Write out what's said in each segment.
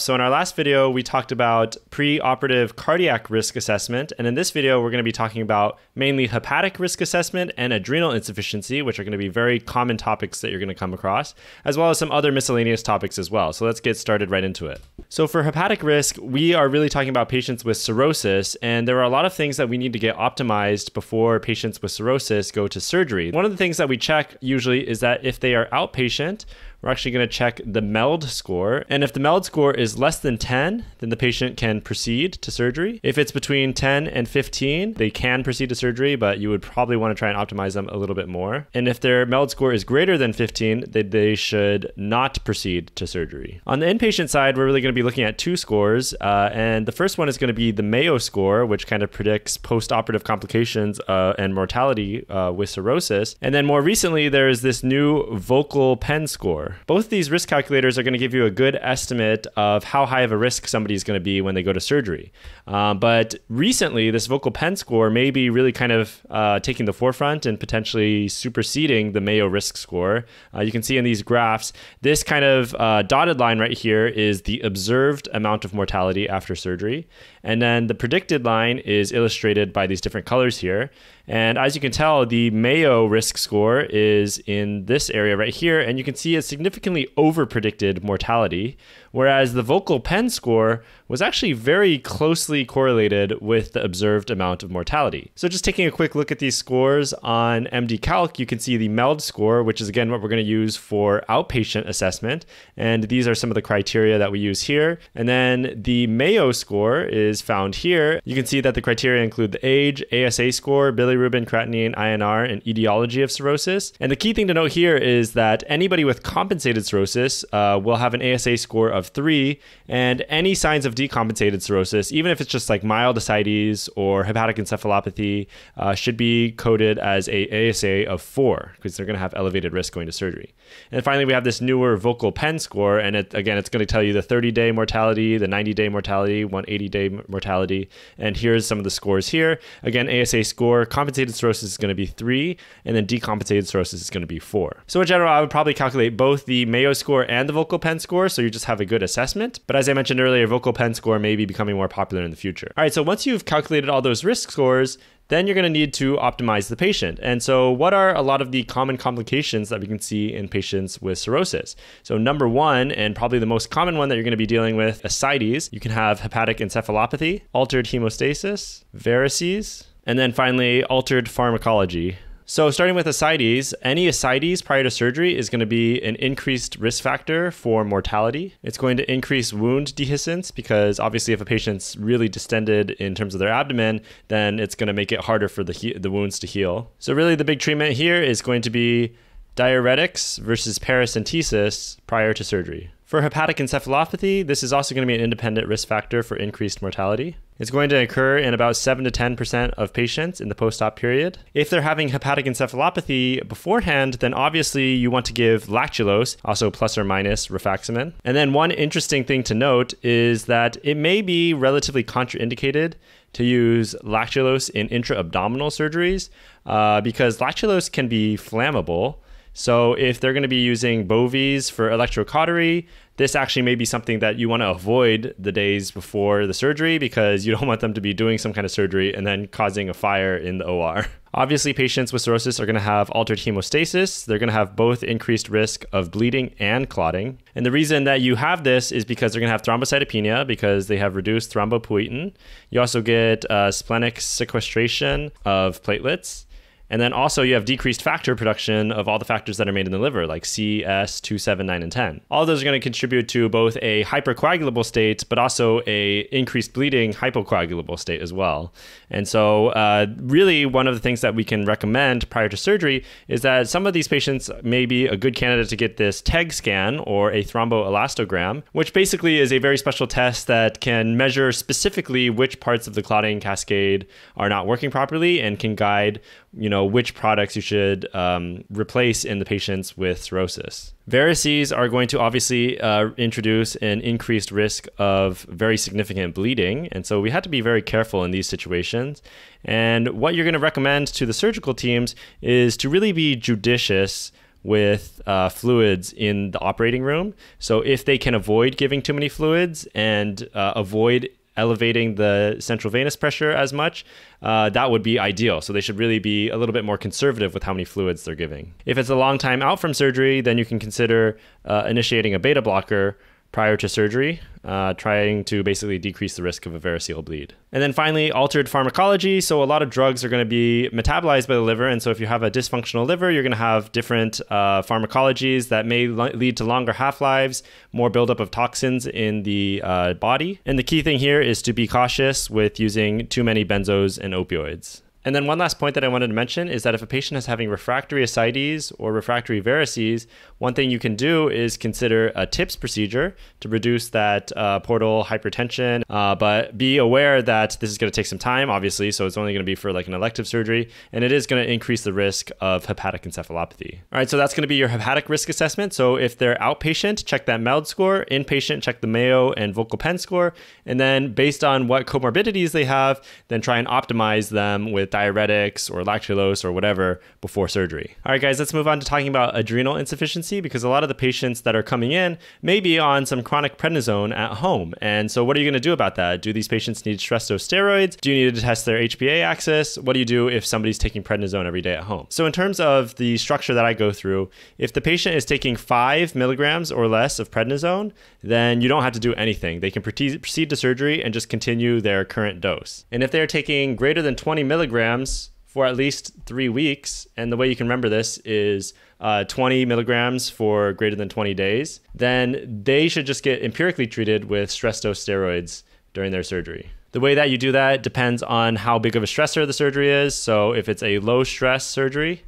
So in our last video, we talked about preoperative cardiac risk assessment. And in this video, we're going to be talking about mainly hepatic risk assessment and adrenal insufficiency, which are going to be very common topics that you're going to come across, as well as some other miscellaneous topics as well. So let's get started right into it. So for hepatic risk, we are really talking about patients with cirrhosis. And there are a lot of things that we need to get optimized before patients with cirrhosis go to surgery. One of the things that we check usually is that if they are outpatient, we're actually going to check the MELD score. And if the MELD score is less than 10, then the patient can proceed to surgery. If it's between 10 and 15, they can proceed to surgery, but you would probably want to try and optimize them a little bit more. And if their MELD score is greater than 15, they should not proceed to surgery. On the inpatient side, we're really going to be looking at two scores. And the first one is going to be the Mayo score, which kind of predicts post-operative complications and mortality with cirrhosis. And then more recently, there is this new VOCAL-Penn score. Both these risk calculators are going to give you a good estimate of how high of a risk somebody is going to be when they go to surgery. But recently, this VOCAL-Penn score may be really kind of taking the forefront and potentially superseding the Mayo risk score. You can see in these graphs, this kind of dotted line right here is the observed amount of mortality after surgery. And then the predicted line is illustrated by these different colors here. And as you can tell, the Mayo risk score is in this area right here. And you can see it's significantly overpredicted mortality, whereas the VOCAL-Penn score was actually very closely correlated with the observed amount of mortality. So just taking a quick look at these scores on MDCalc, you can see the MELD score, which is again what we're going to use for outpatient assessment. And these are some of the criteria that we use here. And then the Mayo score is found here. You can see that the criteria include the age, ASA score, bilirubin, creatinine, INR, and etiology of cirrhosis. And the key thing to note here is that anybody with compensated cirrhosis will have an ASA score of 3, and any signs of decompensated cirrhosis, even if it's just like mild ascites or hepatic encephalopathy, should be coded as a ASA of 4 because they're going to have elevated risk going to surgery. And finally, we have this newer VOCAL-Penn score, and it's going to tell you the 30-day mortality, the 90-day mortality, 180-day mortality, and here's some of the scores here. Again, ASA score, compensated cirrhosis is going to be 3, and then decompensated cirrhosis is going to be 4. So in general, I would probably calculate both the Mayo score and the VOCAL-Penn score, so you just have a good assessment. But as I mentioned earlier, VOCAL-Penn score may be becoming more popular in the future. All right, so once you've calculated all those risk scores, then you're going to need to optimize the patient. And so what are a lot of the common complications that we can see in patients with cirrhosis? So number one, and probably the most common one that you're going to be dealing with, ascites. You can have hepatic encephalopathy, altered hemostasis, varices, and then finally altered pharmacology. So starting with ascites, any ascites prior to surgery is going to be an increased risk factor for mortality. It's going to increase wound dehiscence because obviously if a patient's really distended in terms of their abdomen, then it's going to make it harder for the wounds to heal. So really the big treatment here is going to be diuretics versus paracentesis prior to surgery. For hepatic encephalopathy, this is also going to be an independent risk factor for increased mortality. It's going to occur in about 7 to 10% of patients in the post-op period. If they're having hepatic encephalopathy beforehand, then obviously you want to give lactulose, also plus or minus rifaximin. And then one interesting thing to note is that it may be relatively contraindicated to use lactulose in intra-abdominal surgeries because lactulose can be flammable. So if they're going to be using bovies for electrocautery, this actually may be something that you want to avoid the days before the surgery because you don't want them to be doing some kind of surgery and then causing a fire in the OR. Obviously, patients with cirrhosis are going to have altered hemostasis. They're going to have both increased risk of bleeding and clotting. And the reason that you have this is because they're going to have thrombocytopenia because they have reduced thrombopoietin. You also get splenic sequestration of platelets. And then also you have decreased factor production of all the factors that are made in the liver, like C, S, 2, 7, 9, and 10. All those are going to contribute to both a hypercoagulable state, but also a increased bleeding hypocoagulable state as well. And so really one of the things that we can recommend prior to surgery is that some of these patients may be a good candidate to get this TEG scan or a thromboelastogram, which basically is a very special test that can measure specifically which parts of the clotting cascade are not working properly and can guide, you know, which products you should replace in the patients with cirrhosis. Varices are going to obviously introduce an increased risk of very significant bleeding. And so we have to be very careful in these situations. And what you're going to recommend to the surgical teams is to really be judicious with fluids in the operating room. So if they can avoid giving too many fluids and avoid elevating the central venous pressure as much, that would be ideal. So they should really be a little bit more conservative with how many fluids they're giving. If it's a long time out from surgery, then you can consider initiating a beta blocker prior to surgery, trying to basically decrease the risk of a variceal bleed. And then finally, altered pharmacology. So a lot of drugs are going to be metabolized by the liver. And so if you have a dysfunctional liver, you're going to have different pharmacologies that may lead to longer half-lives, more buildup of toxins in the body. And the key thing here is to be cautious with using too many benzos and opioids. And then one last point that I wanted to mention is that if a patient is having refractory ascites or refractory varices, one thing you can do is consider a TIPS procedure to reduce that portal hypertension, but be aware that this is going to take some time, obviously, so it's only going to be for like an elective surgery, and it is going to increase the risk of hepatic encephalopathy. All right, so that's going to be your hepatic risk assessment. So if they're outpatient, check that MELD score, inpatient, check the Mayo and VOCAL-Penn score, and then based on what comorbidities they have, then try and optimize them with diuretics or lactulose or whatever before surgery. All right, guys, let's move on to talking about adrenal insufficiency, because a lot of the patients that are coming in may be on some chronic prednisone at home. And so what are you going to do about that? Do these patients need streptosteroids? Do you need to test their HPA axis? What do you do if somebody's taking prednisone every day at home? So in terms of the structure that I go through, if the patient is taking 5 milligrams or less of prednisone, then you don't have to do anything. They can proceed to surgery and just continue their current dose. And if they're taking greater than 20 milligrams for at least 3 weeks, and the way you can remember this is 20 milligrams for greater than 20 days, then they should just get empirically treated with streptosteroids during their surgery. The way that you do that depends on how big of a stressor the surgery is. So if it's a low stress surgery,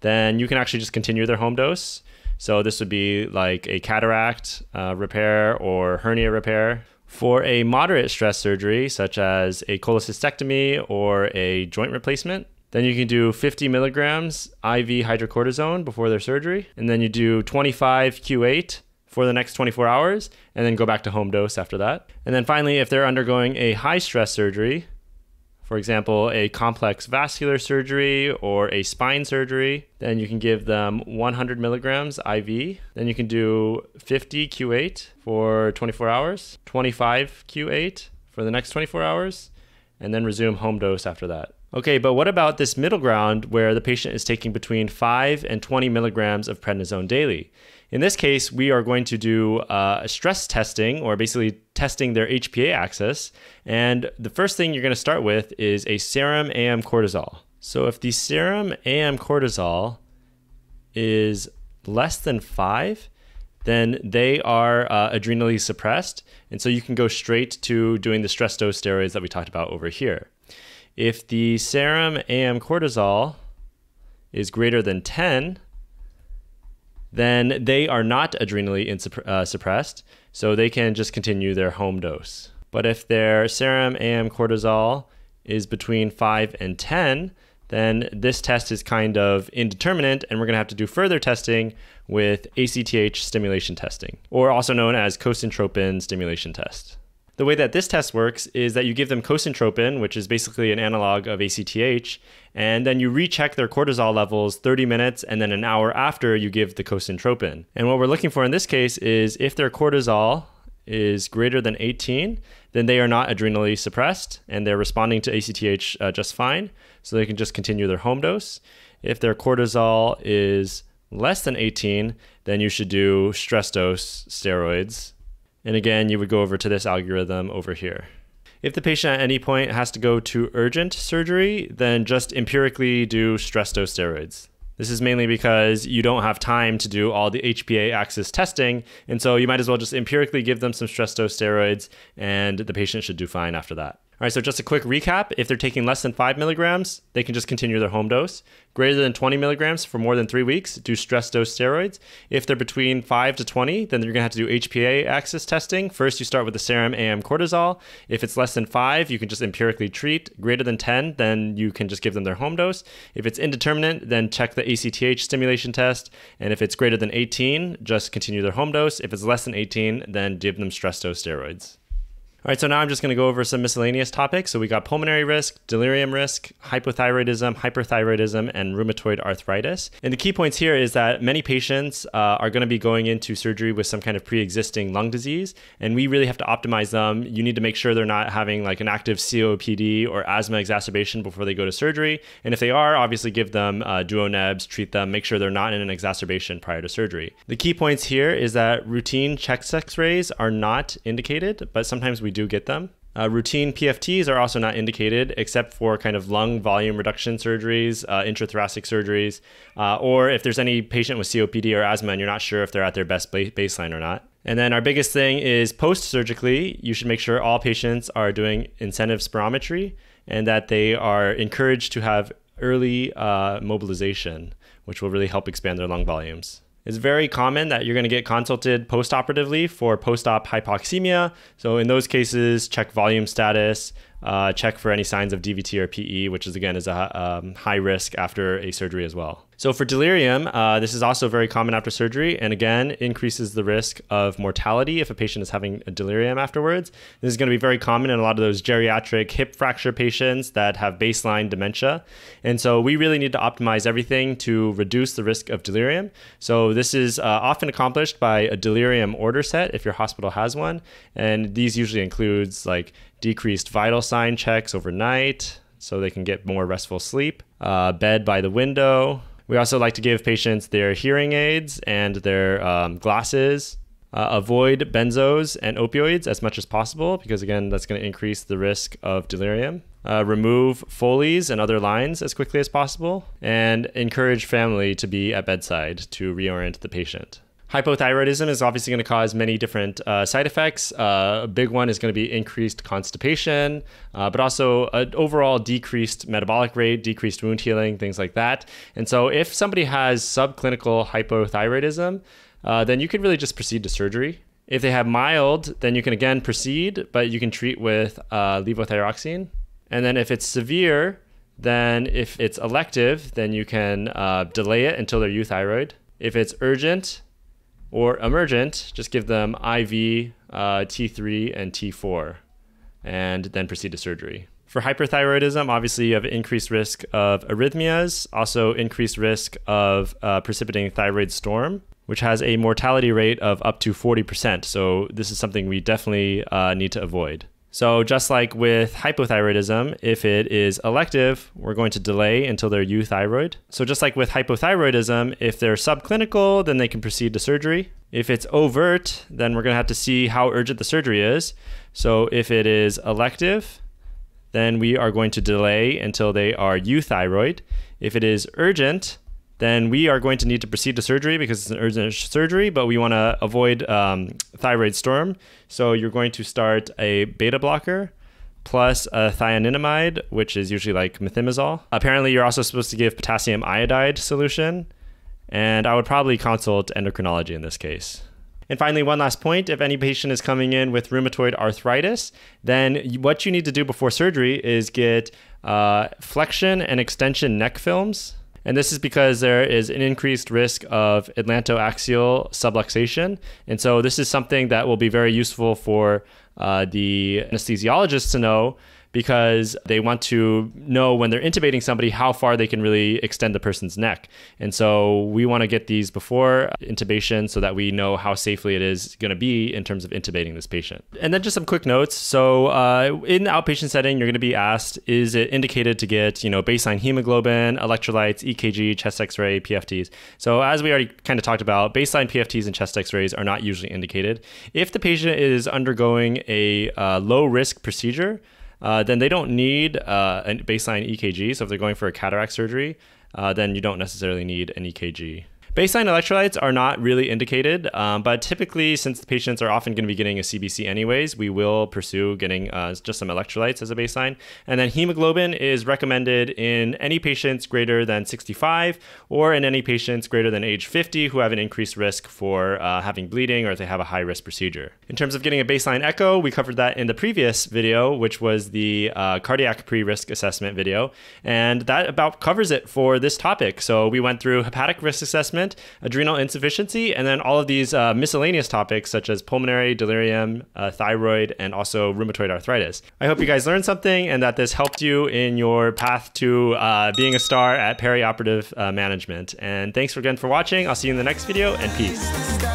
then you can actually just continue their home dose. So this would be like a cataract repair or hernia repair. For a moderate stress surgery, such as a cholecystectomy or a joint replacement, then you can do 50 milligrams IV hydrocortisone before their surgery, and then you do 25 Q8 for the next 24 hours, and then go back to home dose after that. And then finally, if they're undergoing a high stress surgery, for example, a complex vascular surgery or a spine surgery, then you can give them 100 milligrams IV. Then you can do 50 Q8 for 24 hours, 25 Q8 for the next 24 hours, and then resume home dose after that. Okay, but what about this middle ground where the patient is taking between 5 and 20 milligrams of prednisone daily? In this case, we are going to do stress testing, or basically testing their HPA axis. And the first thing you're going to start with is a serum AM cortisol. So if the serum AM cortisol is less than 5, then they are adrenally suppressed. And so you can go straight to doing the stress dose steroids that we talked about over here. If the serum AM cortisol is greater than 10, then they are not adrenally suppressed, so they can just continue their home dose. But if their serum AM cortisol is between 5 and 10, then this test is kind of indeterminate, and we're going to have to do further testing with ACTH stimulation testing, or also known as cosyntropin stimulation test. The way that this test works is that you give them cosyntropin, which is basically an analog of ACTH, and then you recheck their cortisol levels 30 minutes and then an hour after you give the cosyntropin. And what we're looking for in this case is if their cortisol is greater than 18, then they are not adrenally suppressed and they're responding to ACTH just fine, so they can just continue their home dose. If their cortisol is less than 18, then you should do stress dose steroids. And again, you would go over to this algorithm over here. If the patient at any point has to go to urgent surgery, then just empirically do stress dose steroids. This is mainly because you don't have time to do all the HPA axis testing, and so you might as well just empirically give them some stress dose steroids, and the patient should do fine after that. All right, so just a quick recap. If they're taking less than 5 milligrams, they can just continue their home dose. Greater than 20 milligrams for more than 3 weeks, do stress dose steroids. If they're between 5 to 20, then you're going to have to do HPA axis testing. First, you start with the serum AM cortisol. If it's less than 5, you can just empirically treat. Greater than 10, then you can just give them their home dose. If it's indeterminate, then check the ACTH stimulation test. And if it's greater than 18, just continue their home dose. If it's less than 18, then give them stress dose steroids. All right, so now I'm just gonna go over some miscellaneous topics. So we got pulmonary risk, delirium risk, hypothyroidism, hyperthyroidism, and rheumatoid arthritis. And the key points here is that many patients are gonna be going into surgery with some kind of pre-existing lung disease, and we really have to optimize them. You need to make sure they're not having like an active COPD or asthma exacerbation before they go to surgery. And if they are, obviously give them duonebs, treat them, make sure they're not in an exacerbation prior to surgery. The key points here is that routine chest x-rays are not indicated, but sometimes we do get them. Routine PFTs are also not indicated except for kind of lung volume reduction surgeries, intrathoracic surgeries, or if there's any patient with COPD or asthma and you're not sure if they're at their best baseline or not. And then our biggest thing is post-surgically, you should make sure all patients are doing incentive spirometry and that they are encouraged to have early mobilization, which will really help expand their lung volumes. It's very common that you're going to get consulted postoperatively for post-op hypoxemia. So in those cases, check volume status, check for any signs of DVT or PE, which is again is a high risk after a surgery as well. So for delirium, this is also very common after surgery, and again increases the risk of mortality if a patient is having a delirium afterwards. This is going to be very common in a lot of those geriatric hip fracture patients that have baseline dementia, and so we really need to optimize everything to reduce the risk of delirium. So this is often accomplished by a delirium order set if your hospital has one, and these usually includes like decreased vital sign checks overnight so they can get more restful sleep, bed by the window. We also like to give patients their hearing aids and their glasses. Avoid benzos and opioids as much as possible because, again, that's going to increase the risk of delirium. Remove Foleys and other lines as quickly as possible, and encourage family to be at bedside to reorient the patient. Hypothyroidism is obviously going to cause many different side effects. A big one is going to be increased constipation, but also an overall decreased metabolic rate, decreased wound healing, things like that. And so if somebody has subclinical hypothyroidism, then you could really just proceed to surgery. If they have mild, then you can again proceed, but you can treat with levothyroxine. And then if it's severe, then if it's elective, then you can delay it until they're euthyroid. If it's urgent or emergent, just give them IV, T3 and T4, and then proceed to surgery. For hyperthyroidism, obviously you have increased risk of arrhythmias, also increased risk of precipitating thyroid storm, which has a mortality rate of up to 40%. So this is something we definitely need to avoid. So just like with hypothyroidism, if it is elective, we're going to delay until they're euthyroid. So just like with hypothyroidism, if they're subclinical, then they can proceed to surgery. If it's overt, then we're going to have to see how urgent the surgery is. So if it is elective, then we are going to delay until they are euthyroid. If it is urgent, then we are going to need to proceed to surgery because it's an urgent surgery, but we want to avoid thyroid storm. So you're going to start a beta blocker plus a thioninamide, which is usually like methimazole. Apparently, you're also supposed to give potassium iodide solution, and I would probably consult endocrinology in this case. And finally, one last point, if any patient is coming in with rheumatoid arthritis, then what you need to do before surgery is get flexion and extension neck films. And this is because there is an increased risk of atlantoaxial subluxation. And so this is something that will be very useful for the anesthesiologists to know, because they want to know when they're intubating somebody how far they can really extend the person's neck. And so we want to get these before intubation so that we know how safely it is going to be in terms of intubating this patient. And then just some quick notes. So in the outpatient setting, you're going to be asked, is it indicated to get, you know, baseline hemoglobin, electrolytes, EKG, chest x-ray, PFTs? So as we already kind of talked about, baseline PFTs and chest x-rays are not usually indicated. If the patient is undergoing a low risk procedure, then they don't need a baseline EKG. So if they're going for a cataract surgery, then you don't necessarily need an EKG. Baseline electrolytes are not really indicated, but typically, since the patients are often going to be getting a CBC anyways, we will pursue getting just some electrolytes as a baseline. And then hemoglobin is recommended in any patients greater than 65 or in any patients greater than age 50 who have an increased risk for having bleeding or if they have a high risk procedure. In terms of getting a baseline echo, we covered that in the previous video, which was the cardiac pre-risk assessment video. And that about covers it for this topic. So we went through hepatic risk assessment, management, adrenal insufficiency, and then all of these miscellaneous topics such as pulmonary, delirium, thyroid, and also rheumatoid arthritis. I hope you guys learned something and that this helped you in your path to being a star at perioperative management. And thanks again for watching. I'll see you in the next video, and peace.